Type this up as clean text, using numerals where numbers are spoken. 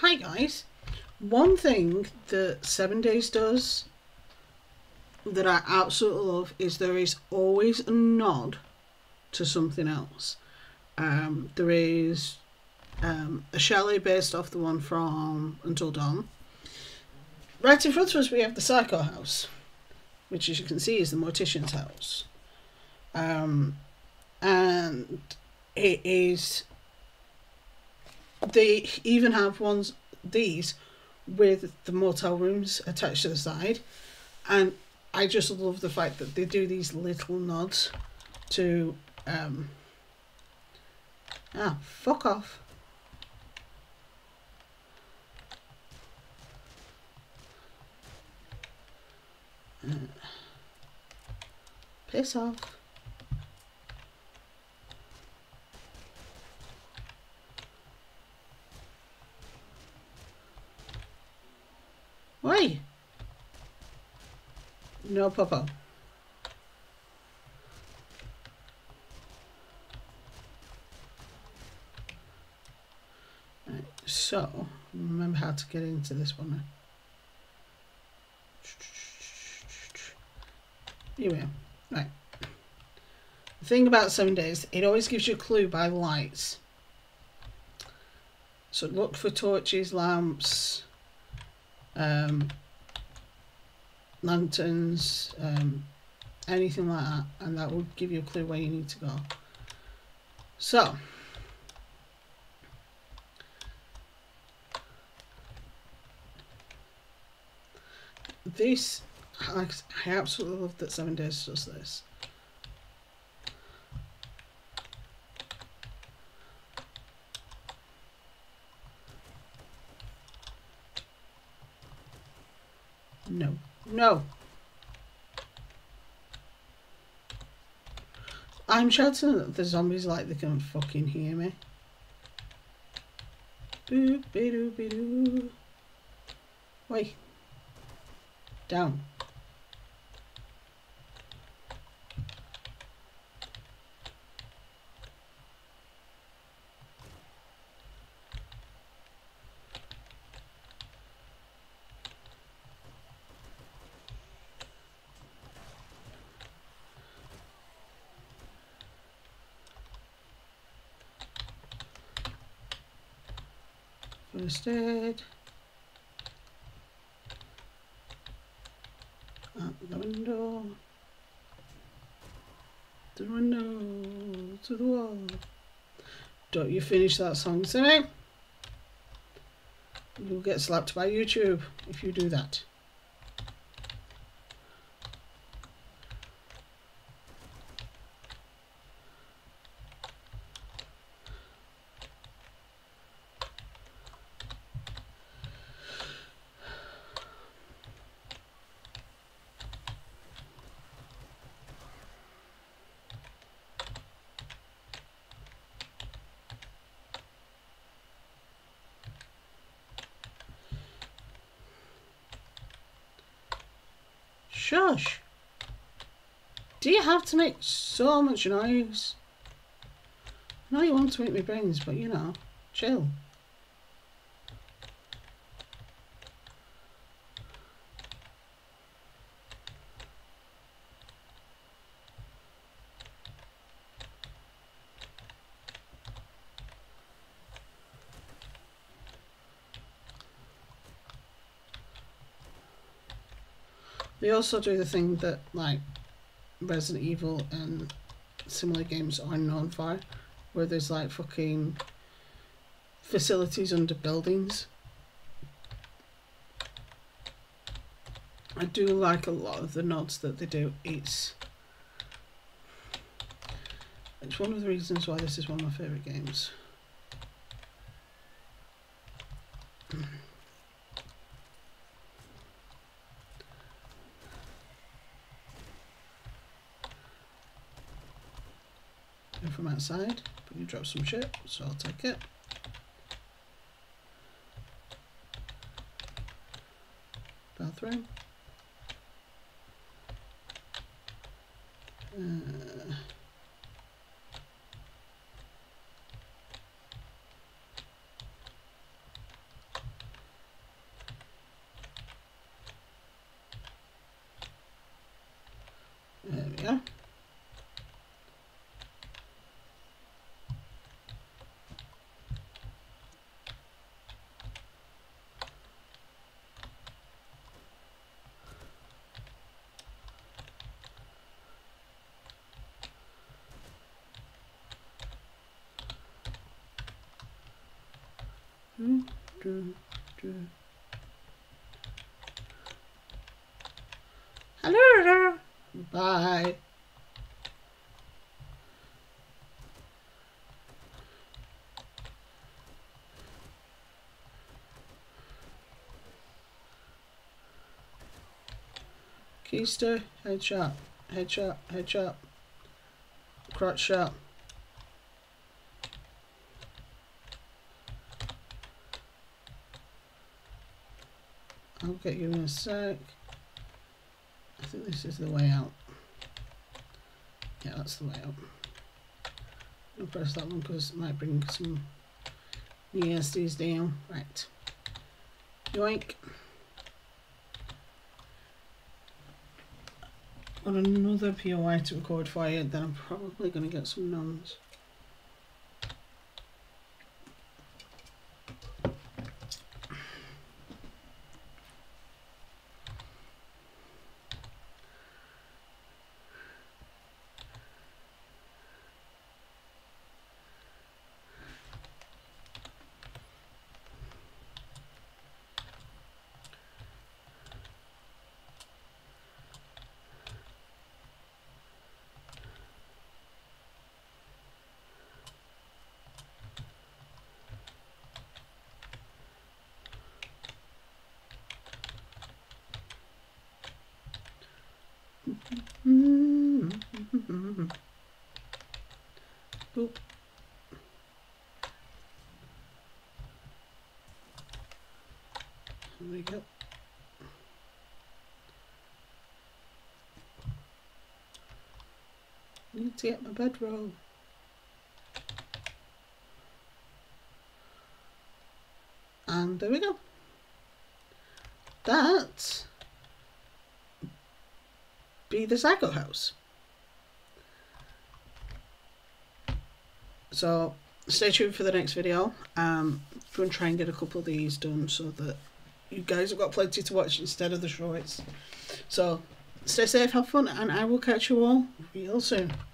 Hi guys, one thing that 7 Days does that I absolutely love is there is always a nod to something else. There is a chalet based off the one from Until Dawn. Right in front of us we have the Psycho House, which as you can see is the Mortician's house. And it is... they even have ones these with the motel rooms attached to the side, and I just love the fact that they do these little nods to fuck off. Piss off. Why? No popo. Right, so remember how to get into this one now. Here we are. Right. The thing about 7 Days, it always gives you a clue by the lights. So look for torches, lamps, lanterns, anything like that, and that will give you a clue where you need to go. So this, I absolutely love that 7 Days does this. No, no. I'm shouting at the zombies like they can fucking hear me. Boop, be doo, be doo. Wait. Down. Instead, out the window, to the window, to the wall. Don't you finish that song today? You'll get slapped by YouTube if you do that. Josh, do you have to make so much noise? I know you want to eat my brains, but you know, chill. They also do the thing that, like, Resident Evil and similar games are known for, where there's, like, fucking facilities under buildings. I do like a lot of the nods that they do. It's one of the reasons why this is one of my favourite games. From outside, but you drop some shit, so I'll take it. Bathroom. Hello. Bye. Keister, head shot, head shot, head shot, crotch shot. I'll get you in a sec. I think this is the way out. Yeah, that's the way out. I'll press that one because it might bring some nasties down. Right. Yoink. Got another POI to record for you, then I'm probably going to get some noms. Boop. There we go. I need to get my bedroll. And there we go. That be the Psycho House. So stay tuned for the next video. Going to try and get a couple of these done so that you guys have got plenty to watch instead of the shorts. So stay safe, have fun, and I will catch you all real soon.